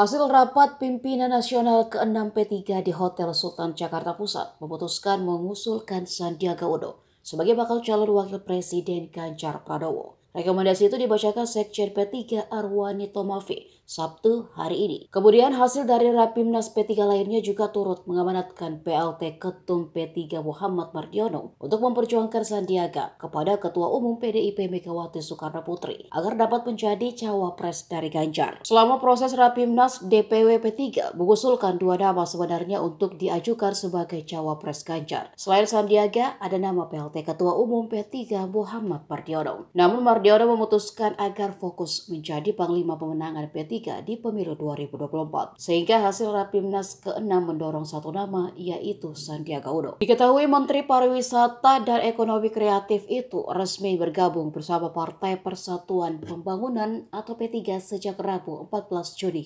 Hasil rapat pimpinan nasional ke-6 P3 di Hotel Sultan Jakarta Pusat memutuskan mengusulkan Sandiaga Uno sebagai bakal calon wakil presiden Ganjar Pranowo. Rekomendasi itu dibacakan Sekjen P3 Arwani Thomafi Sabtu hari ini. Kemudian hasil dari Rapimnas P3 lainnya juga turut mengamanatkan PLT Ketum P3 Muhammad Mardiono untuk memperjuangkan Sandiaga kepada Ketua Umum PDIP Megawati Soekarnoputri agar dapat menjadi cawapres dari Ganjar. Selama proses Rapimnas, DPW P3 mengusulkan dua nama sebenarnya untuk diajukan sebagai cawapres Ganjar. Selain Sandiaga, ada nama PLT Ketua Umum P3 Muhammad Mardiono. Namun Mardiono memutuskan agar fokus menjadi panglima pemenangan P3 di pemilu 2024. Sehingga hasil Rapimnas ke-6 mendorong satu nama, yaitu Sandiaga Uno. Diketahui Menteri Pariwisata dan Ekonomi Kreatif itu resmi bergabung bersama Partai Persatuan Pembangunan atau P3 sejak Rabu 14 Juni